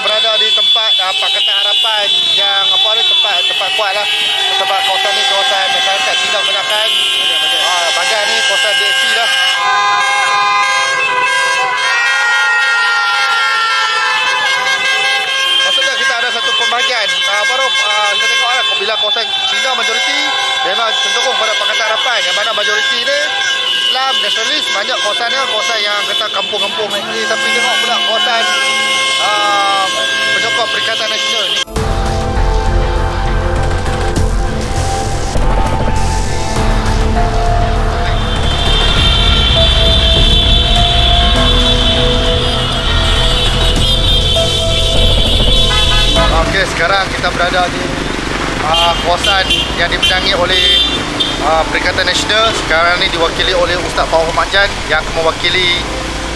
berada di tempat Pakatan Harapan yang apa ni, tempat kuat lah. Tempat kawasan ni kawasan masyarakat tidak kebanyakan. Bagan ni kawasan DCT lah. Maksudnya kita ada satu pembahagian baru kita tengoklah bila kawasan Cina majoriti memang cenderung pada Pakatan Harapan, yang mana majoriti ni Islam, nasionalis. Banyak kawasan ni kawasan yang kata kampung-kampung ni, tapi tengok pula kawasan penyokong Perikatan Nasional ni. Okey, sekarang kita berada di kawasan yang dimenangi oleh Perikatan Nasional. Sekarang ni diwakili oleh Ustaz Fauzi Manjan yang mewakili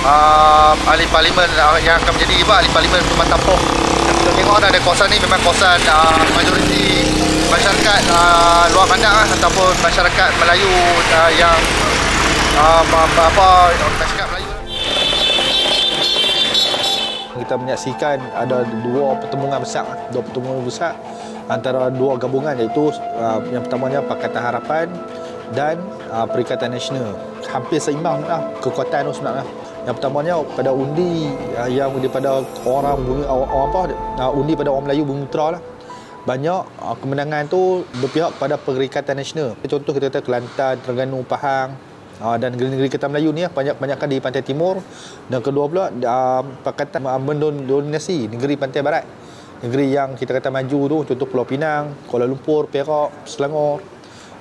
ahli parlimen yang akan menjadi ibu ahli parlimen Pematang Poh. Kita tengok ada kawasan ni memang kawasan majoriti masyarakat luar bandar ataupun masyarakat Melayu yang masyarakat Melayu. Kita menyaksikan ada dua pertemuan besar antara dua gabungan, iaitu yang pertamanya Pakatan Harapan dan Perikatan Nasional. Hampir seimbang lah kekuatan tu sebenarnya. Yang pertamanya pada undi yang daripada undi pada orang Melayu Bumi Putera lah. Banyak kemenangan tu berpihak pada Perikatan Nasional. Contoh kita kata Kelantan, Terengganu, Pahang dan negeri-negeri Ketan Melayu ni banyak-banyakkan di pantai timur, dan kedua pula Pakatan mendominasi negeri pantai barat. Negeri yang kita kata maju tu contoh Pulau Pinang, Kuala Lumpur, Perak, Selangor.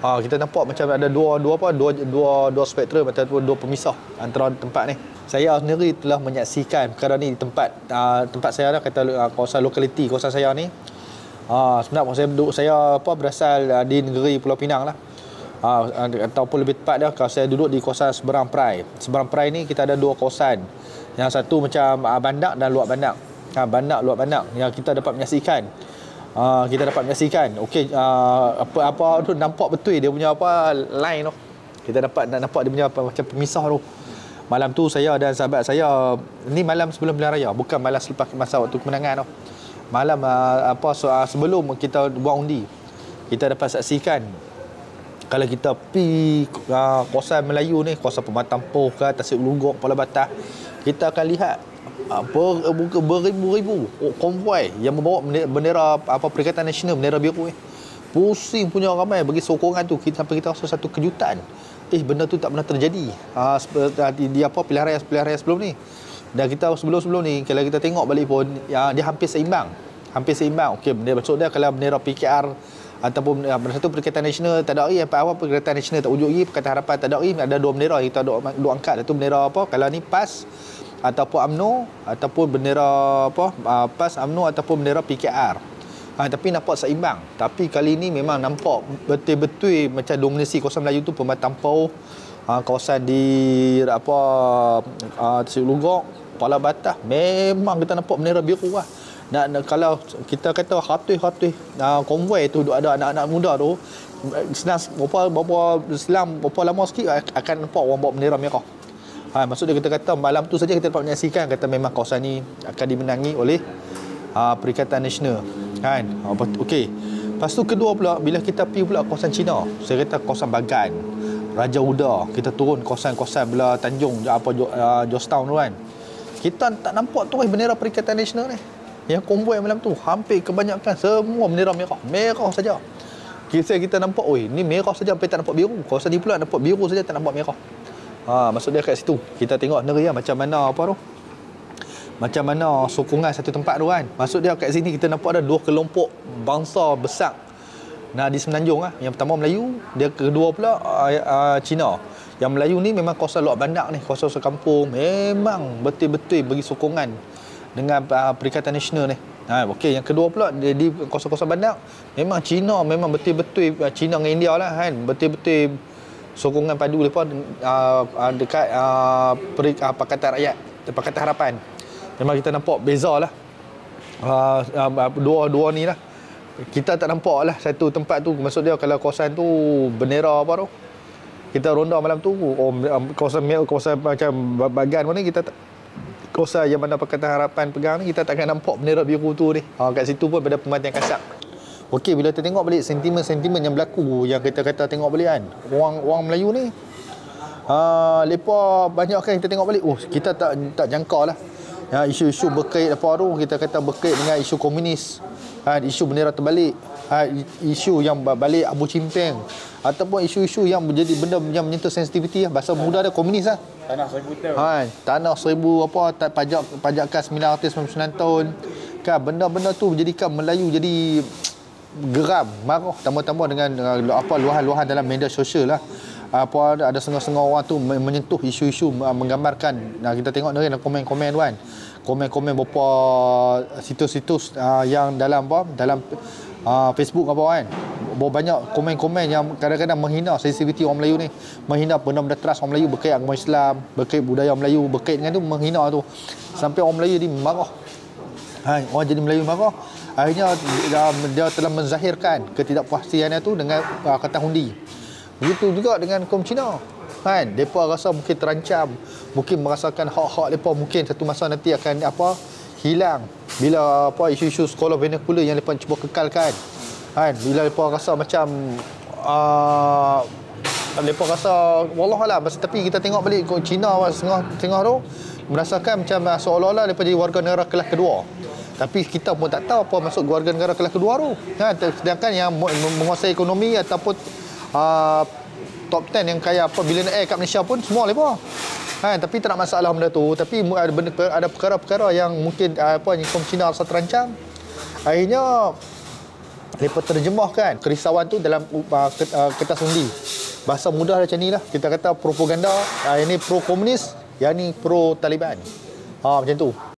Kita nampak macam ada dua spektrum atau dua pemisah antara tempat ni. Saya sendiri telah menyaksikan perkara ni di tempat saya lah, kata kawasan lokaliti kawasan saya ni. Sebenarnya saya berasal di negeri Pulau Pinang lah. Ataupun lebih tepat dah kalau saya duduk di kawasan Seberang Perai. Seberang Perai ni kita ada dua kawasan. Yang satu macam bandar dan luar bandar. Bandar luar bandar yang kita dapat menyaksikan. Okey, apa tu nampak betul dia punya line tu. Kita nampak dia punya macam pemisah tu. Malam tu saya dan sahabat saya, ni malam sebelum pilihan raya, bukan malam selepas masa waktu kemenangan tu. Malam sebelum kita buat undi, kita dapat saksikan kalau kita pergi kawasan Melayu ni, kawasan Pematang Poh ke Tasik Ulu Guk, Pulau Batah, kita akan lihat beribu-ribu konvoi yang membawa bendera Perikatan Nasional, bendera biru ni. Pusing punya ramai bagi sokongan tu, kita rasa satu kejutan. Benda tu tak pernah terjadi di pilihan raya sebelum ni. Dan kita sebelum ni kalau kita tengok balik pun dia hampir seimbang. Okey, maksud dia kalau bendera PKR ataupun satu Perikatan Nasional tak ada lagi, yang awal Perikatan Nasional tak wujud lagi, Pakatan Harapan tak ada lagi, ada dua bendera kita duk angkat. Satu bendera kalau ni PAS ataupun UMNO, ataupun bendera PAS UMNO ataupun bendera PKR. Tapi nampak seimbang. Tapi kali ini memang nampak betul-betul macam dominasi kawasan Melayu tu Pematang Poh, kawasan di Tasik Ulu Guk, Pulau Batah, memang kita nampak bendera biru lah. Kalau kita kata hatui-hatui konvoi tu duk ada anak-anak muda tu, berapa lama sikit akan nampak orang bawa bendera merah. Maksudnya kita kata malam tu saja kita dapat menyaksikan kata memang kawasan ni akan dimenangi oleh Perikatan Nasional kan. Okey, lepas tu kedua pula bila kita pergi pula kawasan Cina, saya kata kawasan Bagan, Raja Uda, kita turun kawasan-kawasan belah Tanjung Georgetown tu kan, kita tak nampak terus bendera Perikatan Nasional ni. Yang konvoi malam tu hampir kebanyakan semua bendera merah saja. Kita nampak ni merah saja, sampai tak nampak biru. Kawasan ni pula nampak biru saja, tak nampak merah. Maksudnya kat situ kita tengok negeri macam mana macam mana sokongan satu tempat tu kan. Maksud dia kat sini kita nampak ada dua kelompok bangsa besar di Semenanjung lah. Yang pertama Melayu, dia kedua pula Cina. Yang Melayu ni memang kawasan luar bandar ni, kawasan kampung, memang betul-betul bagi sokongan dengan Perikatan Nasional ni. Okey, yang kedua pula di kawasan-kawasan bandar memang Cina, memang betul-betul Cina dengan India lah kan, betul-betul sokongan padu lepas dekat Pakatan Rakyat, Pakatan Harapan. Memang kita nampak bezalah dua ni lah. Kita tak nampak lah satu tempat tu. Maksud dia kalau kawasan tu bendera kita ronda malam tu, kawasan macam Bagan mana kita kosa yang mana Pakatan Harapan pegang ni, kita takkan nampak bendera biru tu ni. Kat situ pun pada pematian kasap. Okey, bila kita tengok balik sentimen-sentimen yang berlaku, yang kita tengok balik kan, orang Melayu ni, lepa banyak kan kita tengok balik, oh kita tak jangka lah. Ya, isu-isu berkait apa tu, kita kata berkait dengan isu komunis, isu bendera terbalik, isu yang balik Abu Cimpeng, ataupun isu-isu yang menjadi benda yang menyentuh sensitiviti lah. Bahasa muda ada komunis lah. Tanah 1000 tahun. Tanah 1000 apa, pajakkan 999 tahun. Kan benda-benda tu menjadikan Melayu jadi geram, marah, tambah-tambah dengan apa luahan-luahan dalam media sosial lah. Apa ada setengah-setengah orang tu menyentuh isu-isu menggambarkan. Nah, kita tengok ni komen-komen tu kan. Komen-komen beberapa situs-situs yang dalam apa dalam Facebook apa kan. Banyak komen-komen yang kadang-kadang menghina sensitiviti orang Melayu ni, menghina benda-benda teras orang Melayu berkait agama Islam, berkait budaya Melayu, berkait dengan tu menghina tu. Sampai orang Melayu jadi marah. Orang jadi Melayu marah. Akhirnya dia telah menzahirkan ketidakpuasiannya tu dengan kata hundi. Begitu juga dengan kaum Cina kan, mereka rasa mungkin terancam, mungkin merasakan hak-hak mereka mungkin satu masa nanti akan apa hilang bila apa isu-isu sekolah vernacular yang mereka cuba kekalkan kan, bila mereka rasa macam mereka rasa wallahualam, tapi kita tengok balik kaum Cina tengah tu merasakan macam seolah-olah mereka jadi warga negara kelas kedua. Tapi kita pun tak tahu apa maksud warga negara kelas kedua tu kan, sedangkan yang menguasai ekonomi ataupun top 10 yang kaya apa billionaire kat Malaysia pun semua lepa. Tapi tak ada masalah benda tu, tapi ada perkara-perkara yang mungkin apa yang kaum Cina rasa terancam. Akhirnya lepa terjemahkan kerisauan tu dalam kertas undi. Bahasa mudah macam ni lah. Kita kata propaganda, yang ni pro komunis, yang ni pro Taliban. Macam tu.